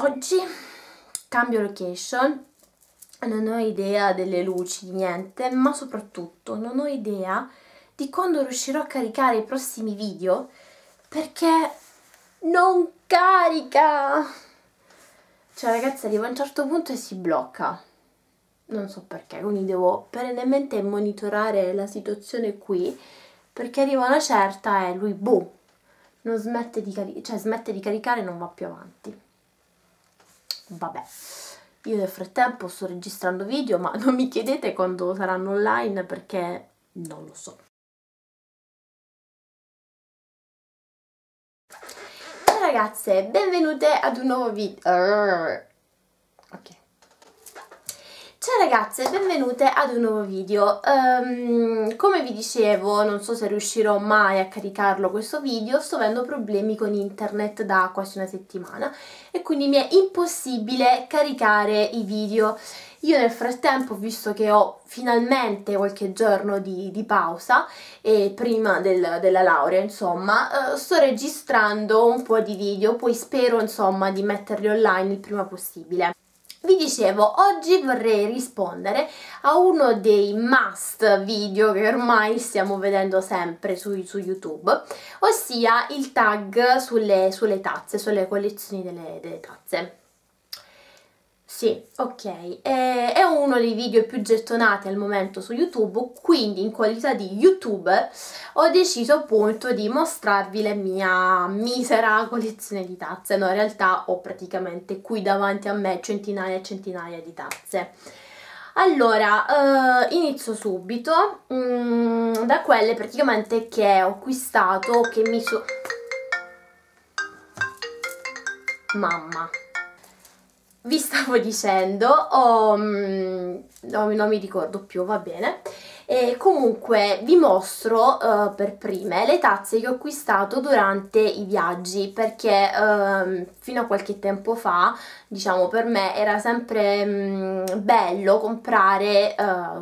Oggi cambio location, non ho idea delle luci, niente, ma soprattutto non ho idea di quando riuscirò a caricare i prossimi video, perché non carica! Cioè ragazzi, arrivo a un certo punto e si blocca, non so perché, quindi devo perennemente monitorare la situazione qui, perché arriva una certa e lui boh, non smette di caricare, cioè smette di caricare e non va più avanti. Vabbè, io nel frattempo sto registrando video, ma non mi chiedete quando saranno online perché non lo so. Ciao ragazze, benvenute ad un nuovo video. Ok. Ciao ragazze, benvenute ad un nuovo video. Come vi dicevo, non so se riuscirò mai a caricarlo questo video, sto avendo problemi con internet da quasi una settimana e quindi mi è impossibile caricare i video. Io nel frattempo, visto che ho finalmente qualche giorno di pausa e prima della laurea, insomma, sto registrando un po' di video, poi spero insomma di metterli online il prima possibile. Vi dicevo, oggi vorrei rispondere a uno dei must video che ormai stiamo vedendo sempre su YouTube, ossia il tag sulle tazze, sulle collezioni delle tazze. Sì, ok, è uno dei video più gettonati al momento su YouTube, quindi in qualità di YouTuber ho deciso appunto di mostrarvi la mia misera collezione di tazze. No, in realtà ho praticamente qui davanti a me centinaia e centinaia di tazze. Allora, inizio subito da quelle praticamente che ho acquistato, che mi sono... Mamma! Vi stavo dicendo, non mi ricordo più, va bene. E comunque vi mostro per prime le tazze che ho acquistato durante i viaggi, perché fino a qualche tempo fa, diciamo, per me era sempre bello comprare,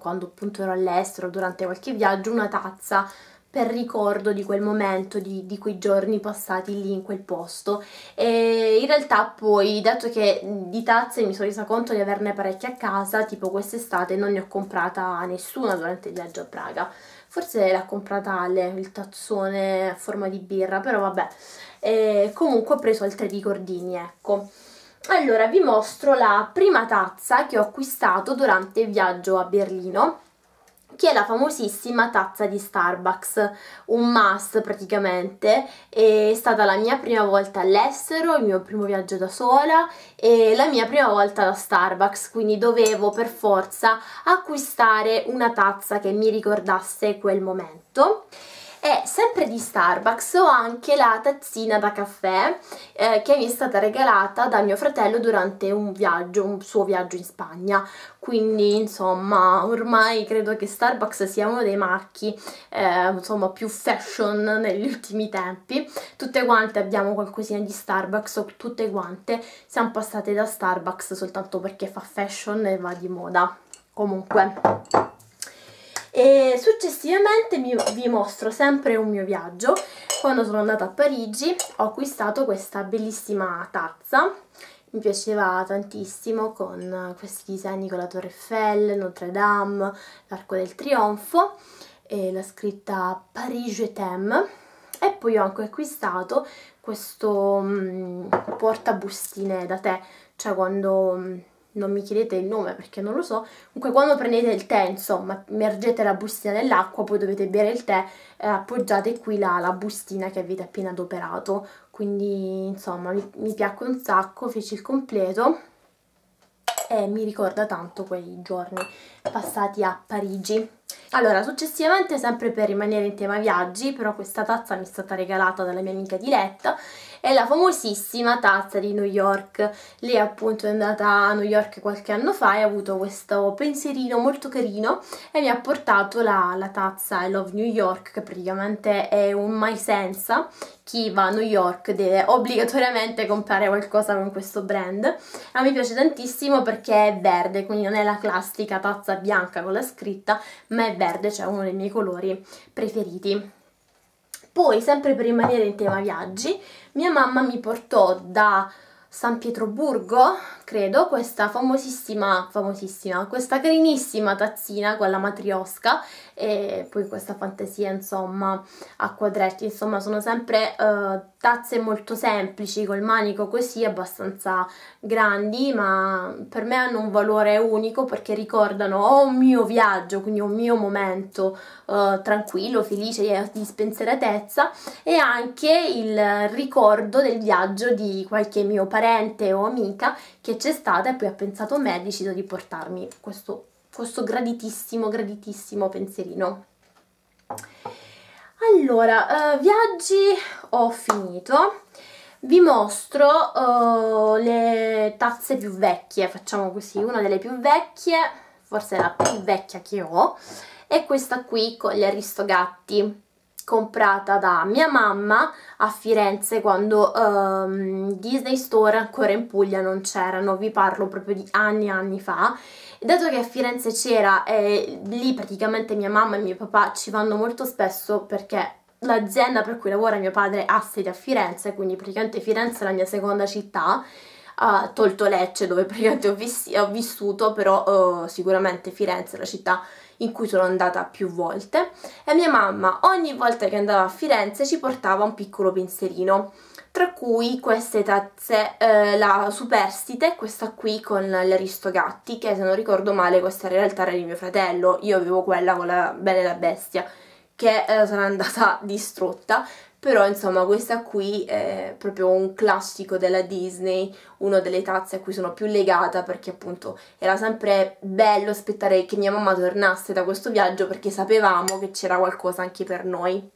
quando appunto ero all'estero, durante qualche viaggio, una tazza per ricordo di quel momento, di quei giorni passati lì in quel posto. E in realtà poi, dato che di tazze mi sono resa conto di averne parecchie a casa, tipo quest'estate non ne ho comprata nessuna durante il viaggio a Praga, forse l'ha comprata Ale, il tazzone a forma di birra, però vabbè. E comunque ho preso altri ricordini, ecco. Allora vi mostro la prima tazza che ho acquistato durante il viaggio a Berlino, che è la famosissima tazza di Starbucks, un must praticamente. È stata la mia prima volta all'estero, il mio primo viaggio da sola e la mia prima volta da Starbucks, quindi dovevo per forza acquistare una tazza che mi ricordasse quel momento. E sempre di Starbucks ho anche la tazzina da caffè che mi è stata regalata da mio fratello durante un suo viaggio in Spagna, quindi insomma ormai credo che Starbucks sia uno dei marchi insomma più fashion negli ultimi tempi. Tutte quante abbiamo qualcosina di Starbucks, o tutte quante siamo passate da Starbucks soltanto perché fa fashion e va di moda. Comunque, e successivamente vi mostro sempre un mio viaggio. Quando sono andata a Parigi ho acquistato questa bellissima tazza, mi piaceva tantissimo, con questi disegni con la Torre Eiffel, Notre Dame, l'Arco del Trionfo e la scritta Paris Je t'aime. E poi ho anche acquistato questo portabustine da tè, cioè quando... non mi chiedete il nome perché non lo so. Comunque quando prendete il tè, insomma, immergete la bustina nell'acqua, poi dovete bere il tè, appoggiate qui la bustina che avete appena adoperato. Quindi insomma mi piacque un sacco, feci il completo e mi ricorda tanto quei giorni passati a Parigi. Allora, successivamente, sempre per rimanere in tema viaggi, però questa tazza mi è stata regalata dalla mia amica Diletta, è la famosissima tazza di New York. Lei appunto è andata a New York qualche anno fa e ha avuto questo pensierino molto carino e mi ha portato la tazza I Love New York, che praticamente è un mai senza. Chi va a New York deve obbligatoriamente comprare qualcosa con questo brand. A me piace tantissimo perché è verde, quindi non è la classica tazza bianca con la scritta, ma è verde, cioè uno dei miei colori preferiti. Poi, sempre per rimanere in tema viaggi, mia mamma mi portò da San Pietroburgo, credo, questa famosissima, questa carinissima tazzina, quella matriosca, e poi questa fantasia, insomma, a quadretti, insomma, sono sempre tazze molto semplici, col manico così, abbastanza grandi, ma per me hanno un valore unico perché ricordano un mio viaggio, quindi un mio momento tranquillo, felice, di spensieratezza, e anche il ricordo del viaggio di qualche mio parente o amica che c'è stata e poi ha pensato a me e ha deciso di portarmi questo graditissimo pensierino. Allora, viaggi ho finito, vi mostro le tazze più vecchie, facciamo così, una delle più vecchie, forse la più vecchia che ho, è questa qui con gli Aristocatti, comprata da mia mamma a Firenze quando Disney Store ancora in Puglia non c'erano, vi parlo proprio di anni e anni fa. E dato che a Firenze c'era, lì praticamente mia mamma e mio papà ci vanno molto spesso perché l'azienda per cui lavora mio padre ha sede a Firenze, quindi praticamente Firenze è la mia seconda città, tolto Lecce dove praticamente ho vissuto, però sicuramente Firenze è la città in cui sono andata più volte, e mia mamma ogni volta che andava a Firenze ci portava un piccolo pensierino, tra cui queste tazze, la Superstite, questa qui con l'Aristogatti, che se non ricordo male questa in realtà era di mio fratello, io avevo quella con la Bella e la Bestia, che sarà andata distrutta, però insomma questa qui è proprio un classico della Disney, una delle tazze a cui sono più legata perché appunto era sempre bello aspettare che mia mamma tornasse da questo viaggio perché sapevamo che c'era qualcosa anche per noi.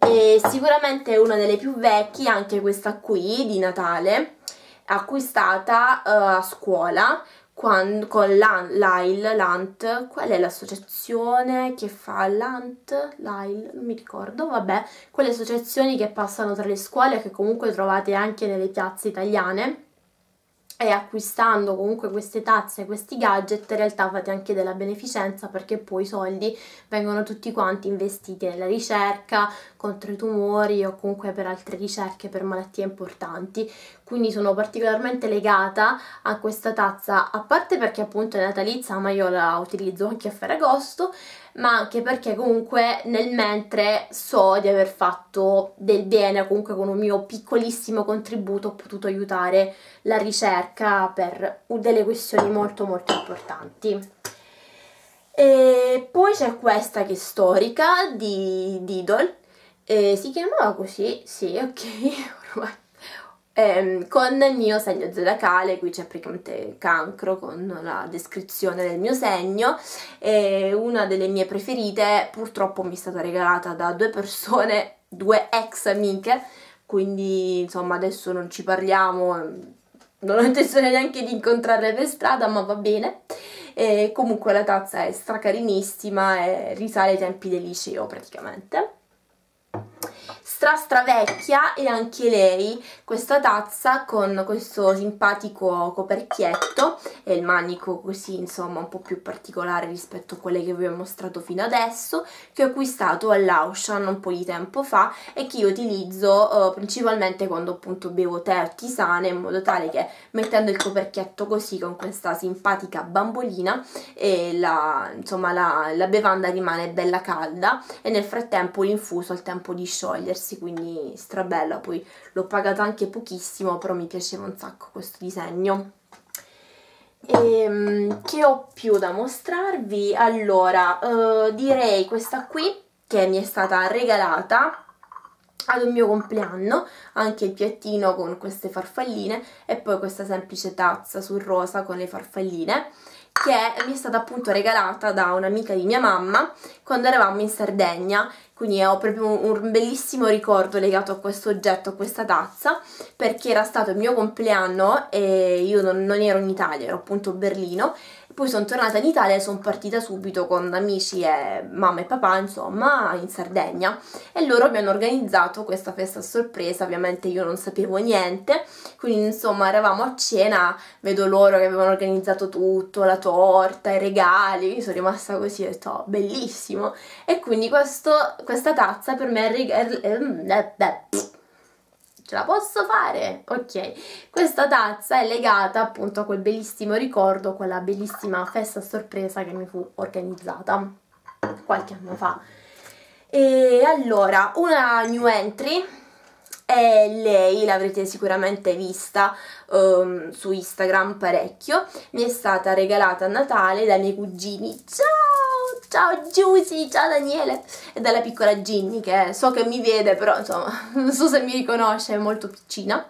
E sicuramente una delle più vecchie anche questa qui di Natale, acquistata a scuola quando, con l'AIL, qual è l'associazione che fa l'ANT, l'AIL, non mi ricordo, vabbè, quelle associazioni che passano tra le scuole che comunque trovate anche nelle piazze italiane, e acquistando comunque queste tazze, questi gadget, in realtà fate anche della beneficenza perché poi i soldi vengono tutti quanti investiti nella ricerca contro i tumori o comunque per altre ricerche per malattie importanti. Quindi sono particolarmente legata a questa tazza, a parte perché appunto è natalizia, ma io la utilizzo anche a Ferragosto, ma anche perché comunque nel mentre so di aver fatto del bene, comunque con un mio piccolissimo contributo ho potuto aiutare la ricerca per delle questioni molto importanti. E poi c'è questa che è storica di Diddle, si chiamava così? Sì, ok, ormai. Con il mio segno zodiacale, qui c'è praticamente Cancro con la descrizione del mio segno, una delle mie preferite, purtroppo mi è stata regalata da due persone, due ex amiche, quindi insomma adesso non ci parliamo, non ho intenzione neanche di incontrarle per strada, ma va bene. E comunque la tazza è stracarinissima e risale ai tempi del liceo praticamente. Stravecchia, e anche lei questa tazza con questo simpatico coperchietto e il manico così, insomma, un po' più particolare rispetto a quelle che vi ho mostrato fino adesso, che ho acquistato all'Auchan un po' di tempo fa e che io utilizzo principalmente quando appunto bevo tè o tisane, in modo tale che mettendo il coperchietto così con questa simpatica bambolina la bevanda rimane bella calda e nel frattempo l'infuso ha il tempo di sciogliersi, quindi strabella. Poi l'ho pagata anche pochissimo, però mi piaceva un sacco questo disegno. Che ho più da mostrarvi? Allora, direi questa qui che mi è stata regalata ad un mio compleanno, anche il piattino con queste farfalline e poi questa semplice tazza sul rosa con le farfalline, che mi è stata appunto regalata da un'amica di mia mamma quando eravamo in Sardegna, quindi ho proprio un bellissimo ricordo legato a questo oggetto, a questa tazza, perché era stato il mio compleanno e io non ero in Italia, ero appunto a Berlino, poi sono tornata in Italia e sono partita subito con amici e mamma e papà, insomma, in Sardegna, e loro mi hanno organizzato questa festa a sorpresa, ovviamente io non sapevo niente, quindi insomma eravamo a cena, vedo loro che avevano organizzato tutto, la torta, i regali, io sono rimasta così e ho detto oh, bellissimo, e quindi questa tazza per me ce la posso fare? Ok, questa tazza è legata appunto a quel bellissimo ricordo, quella bellissima festa sorpresa che mi fu organizzata qualche anno fa. E allora, una new entry è lei, l'avrete sicuramente vista su Instagram parecchio, mi è stata regalata a Natale dai miei cugini. Ciao Giusy, ciao Daniele, e dalla piccola Ginny, che so che mi vede però insomma non so se mi riconosce, è molto piccina.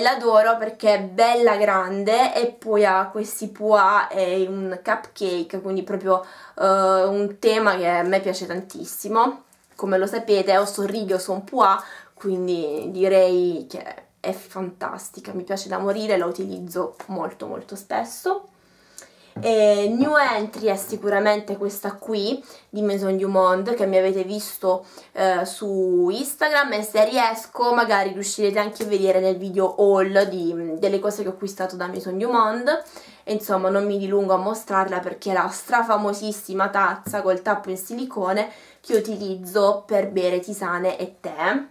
L'adoro perché è bella grande e poi ha questi pois e un cupcake, quindi proprio un tema che a me piace tantissimo. Come lo sapete o sono righe o sono pois, quindi direi che è fantastica, mi piace da morire, la utilizzo molto spesso. New entry è sicuramente questa qui di Maison du Monde, che mi avete visto su Instagram, e se riesco magari riuscirete anche a vedere nel video haul delle cose che ho acquistato da Maison du Monde. E insomma non mi dilungo a mostrarla perché è la strafamosissima tazza col tappo in silicone che utilizzo per bere tisane e tè.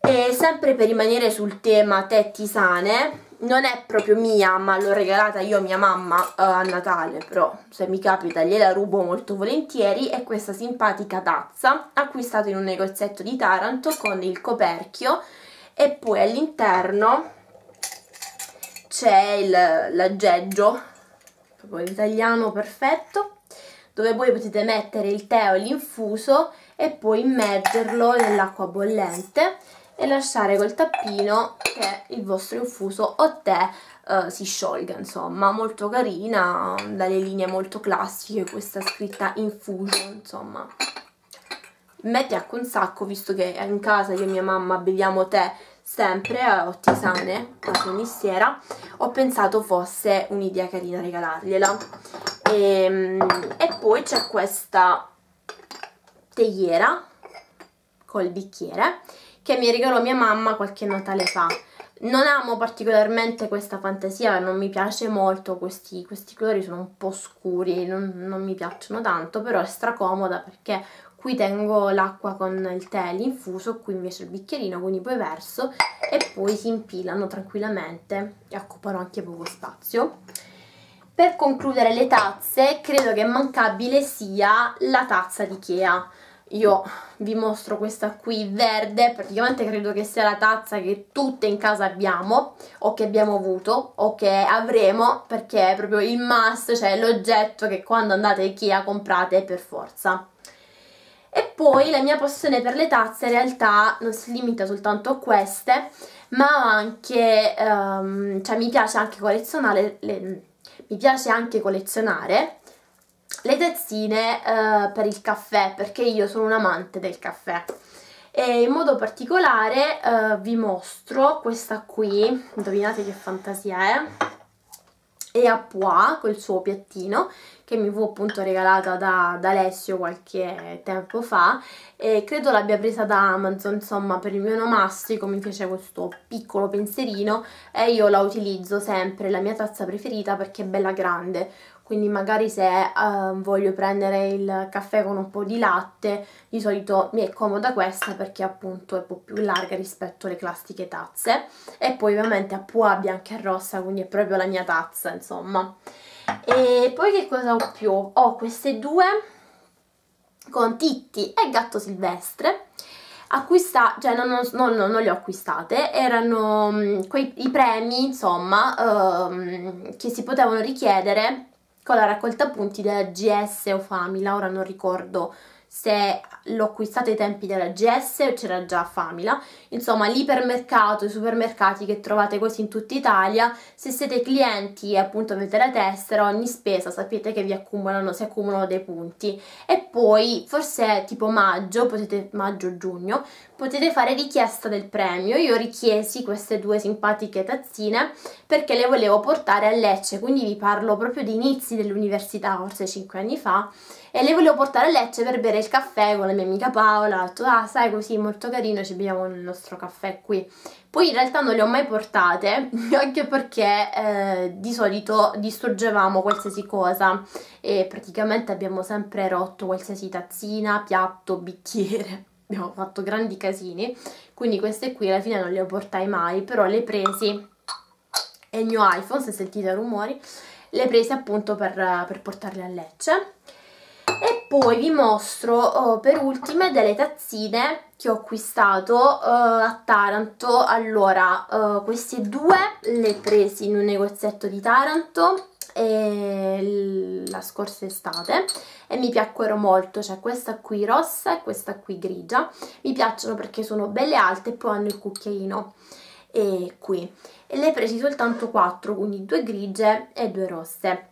E sempre per rimanere sul tema tè tisane, non è proprio mia, ma l'ho regalata io a mia mamma a Natale, però se mi capita gliela rubo molto volentieri. È questa simpatica tazza acquistata in un negozietto di Taranto con il coperchio, e poi all'interno c'è l'aggeggio proprio italiano perfetto, dove voi potete mettere il tè o l'infuso e poi immergerlo nell'acqua bollente e lasciare col tappino che il vostro infuso o tè si sciolga. Insomma, molto carina, dalle linee molto classiche, questa scritta infusion, insomma me piacque un sacco, visto che in casa io e mia mamma beviamo tè sempre, o tisane quasi ogni sera. Ho pensato fosse un'idea carina regalargliela. E poi c'è questa teiera col bicchiere che mi regalò mia mamma qualche Natale fa. Non amo particolarmente questa fantasia, non mi piace molto, questi colori sono un po' scuri, non mi piacciono tanto, però è stracomoda perché qui tengo l'acqua con il tè, l'infuso, qui invece il bicchierino, quindi poi verso e poi si impilano tranquillamente e occupano anche poco spazio. Per concludere le tazze, credo che immancabile sia la tazza di Ikea. Io vi mostro questa qui verde, praticamente credo che sia la tazza che tutte in casa abbiamo, o che abbiamo avuto, o che avremo, perché è proprio il must, cioè l'oggetto che quando andate a Ikea comprate per forza. E poi la mia passione per le tazze in realtà non si limita soltanto a queste, ma anche, cioè mi piace anche collezionare, le tazzine per il caffè, perché io sono un amante del caffè. E in modo particolare vi mostro questa qui, indovinate che fantasia è a pois col suo piattino, che mi fu appunto regalata da Alessio qualche tempo fa, e credo l'abbia presa da Amazon. Insomma, per il mio onomastico mi piace questo piccolo pensierino e io la utilizzo sempre, la mia tazza preferita, perché è bella grande. Quindi magari se voglio prendere il caffè con un po' di latte, di solito mi è comoda questa perché appunto è un po' più larga rispetto alle classiche tazze. E poi ovviamente a pois bianca e rossa, quindi è proprio la mia tazza, insomma. E poi che cosa ho più? Ho queste due con Titti e Gatto Silvestre. Cioè non le ho acquistate, erano i premi, insomma, che si potevano richiedere con la raccolta punti della GS o Famila. Ora non ricordo se l'ho acquistata ai tempi della GS o c'era già Famila. Insomma, l'ipermercato, i supermercati che trovate così in tutta Italia, se siete clienti e appunto avete la tessera, ogni spesa sapete che si accumulano dei punti. E poi forse tipo maggio-giugno potete fare richiesta del premio. Io richiesi queste due simpatiche tazzine perché le volevo portare a Lecce, quindi vi parlo proprio di inizi dell'università, forse 5 anni fa, e le volevo portare a Lecce per bere il caffè con la mia amica Paola. Ho detto, ah sai, così molto carino, ci beviamo il nostro caffè qui. Poi in realtà non le ho mai portate, anche perché di solito distruggevamo qualsiasi cosa e praticamente abbiamo sempre rotto qualsiasi tazzina, piatto, bicchiere. abbiamo fatto grandi casini, quindi queste qui alla fine non le portai mai, però le presi, e il mio iPhone, se sentite rumori, le presi appunto per portarle a Lecce. E poi vi mostro per ultime delle tazzine che ho acquistato a Taranto. Allora, queste due le presi in un negozietto di Taranto la scorsa estate e mi piacquero molto, cioè questa qui rossa e questa qui grigia, mi piacciono perché sono belle alte e poi hanno il cucchiaino qui, e le presi soltanto 4, quindi 2 grigie e 2 rosse,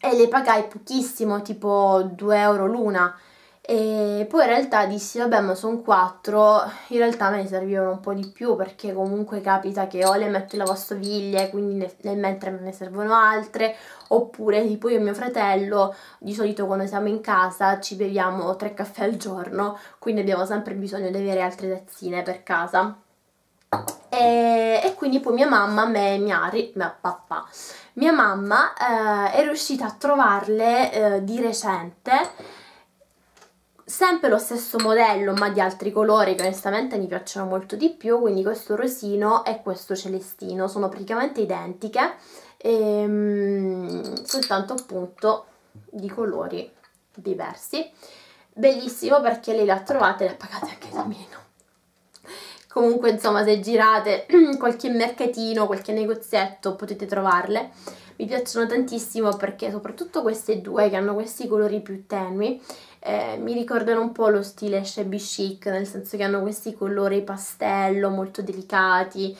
e le pagai pochissimo, tipo 2 euro l'una, e poi in realtà dissi vabbè, ma sono 4, in realtà me ne servivano un po' di più, perché comunque capita che o le metto in lavastoviglie, quindi nel mentre me ne servono altre, oppure tipo io e mio fratello di solito quando siamo in casa ci beviamo 3 caffè al giorno, quindi abbiamo sempre bisogno di avere altre tazzine per casa. E quindi poi mia mamma, mia mamma è riuscita a trovarle di recente, sempre lo stesso modello ma di altri colori che onestamente mi piacciono molto di più, quindi questo rosino e questo celestino sono praticamente identiche, soltanto appunto di colori diversi. Bellissimo, perché lei l'ha trovata e l'ha pagata anche da meno. Comunque insomma, se girate qualche mercatino, qualche negozietto, potete trovarle. Mi piacciono tantissimo perché soprattutto queste due che hanno questi colori più tenui mi ricordano un po' lo stile shabby chic, nel senso che hanno questi colori pastello molto delicati.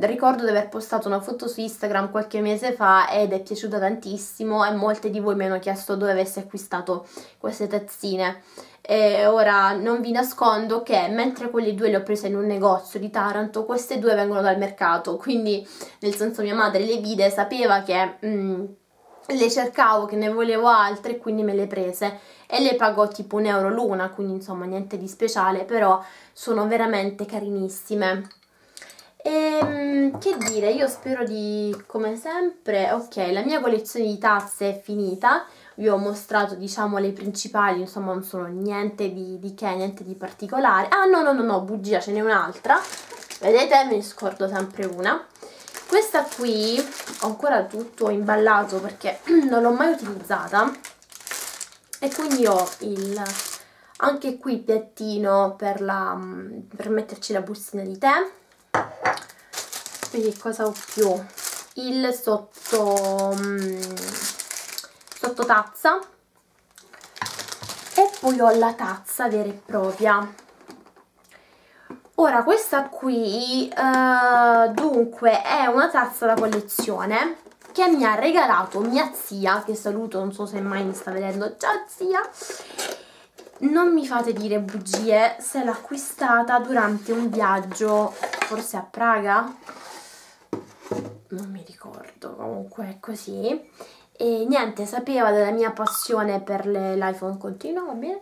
Ricordo di aver postato una foto su Instagram qualche mese fa ed è piaciuta tantissimo e molte di voi mi hanno chiesto dove avessi acquistato queste tazzine. E ora non vi nascondo che mentre quelle due le ho prese in un negozio di Taranto, queste due vengono dal mercato, quindi nel senso mia madre le vide, sapeva che le cercavo, che ne volevo altre, quindi me le prese e le pagò tipo 1 euro l'una, quindi insomma niente di speciale, però sono veramente carinissime. E che dire, io spero di, come sempre, ok, la mia collezione di tazze è finita. Vi ho mostrato, diciamo, le principali, insomma non sono niente di che, niente di particolare. Ah no, no, no, no, bugia, ce n'è un'altra. Vedete, me ne scordo sempre una. Questa qui ho ancora tutto imballato perché non l'ho mai utilizzata. E quindi ho anche qui il piattino per metterci la bustina di tè. Quindi che cosa ho più? Il sottotazza, e poi ho la tazza vera e propria. Ora questa qui dunque è una tazza da collezione che mi ha regalato mia zia, che saluto, non so se mai mi sta vedendo. Ciao zia, non mi fate dire bugie, se l'ho acquistata durante un viaggio forse a Praga, non mi ricordo, comunque è così. E niente, sapeva della mia passione per l'iPhone, continua, va bene,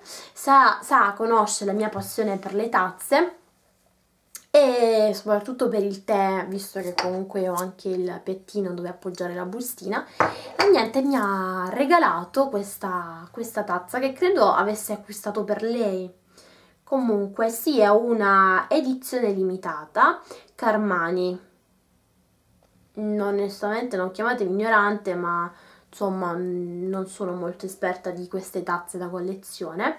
conosce la mia passione per le tazze e soprattutto per il tè, visto che comunque ho anche il pettino dove appoggiare la bustina. E niente, mi ha regalato questa tazza che credo avesse acquistato per lei. Comunque sì, è una edizione limitata Carmani, onestamente non chiamatemi ignorante, ma insomma non sono molto esperta di queste tazze da collezione,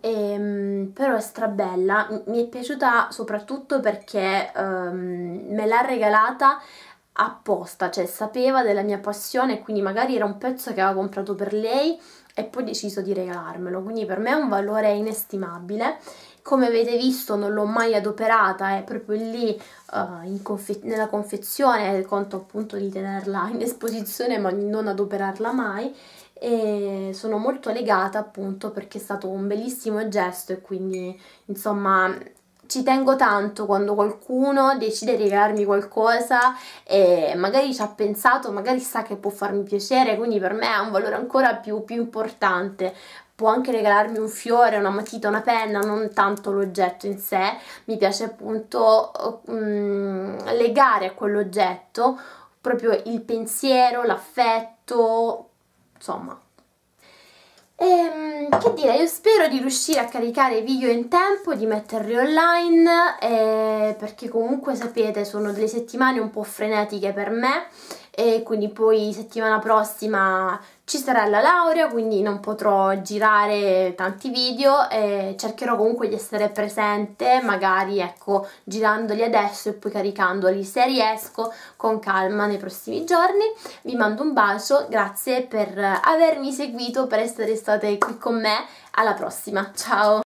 però è strabella, mi è piaciuta soprattutto perché me l'ha regalata apposta, cioè sapeva della mia passione, quindi magari era un pezzo che aveva comprato per lei e poi ho deciso di regalarmelo, quindi per me è un valore inestimabile. Come avete visto non l'ho mai adoperata, è proprio lì nella confezione, conto appunto di tenerla in esposizione ma non adoperarla mai, e sono molto legata appunto perché è stato un bellissimo gesto, e quindi insomma ci tengo tanto quando qualcuno decide di regalarmi qualcosa e magari ci ha pensato, magari sa che può farmi piacere, quindi per me ha un valore ancora più importante. Può anche regalarmi un fiore, una matita, una penna, non tanto l'oggetto in sé, mi piace appunto legare a quell'oggetto proprio il pensiero, l'affetto, insomma. Che dire, io spero di riuscire a caricare i video in tempo, di metterli online, perché comunque sapete sono delle settimane un po' frenetiche per me e quindi poi settimana prossima ci sarà la laurea, quindi non potrò girare tanti video e cercherò comunque di essere presente, magari ecco girandoli adesso e poi caricandoli se riesco con calma nei prossimi giorni. Vi mando un bacio, grazie per avermi seguito, per essere state qui con me, alla prossima, ciao!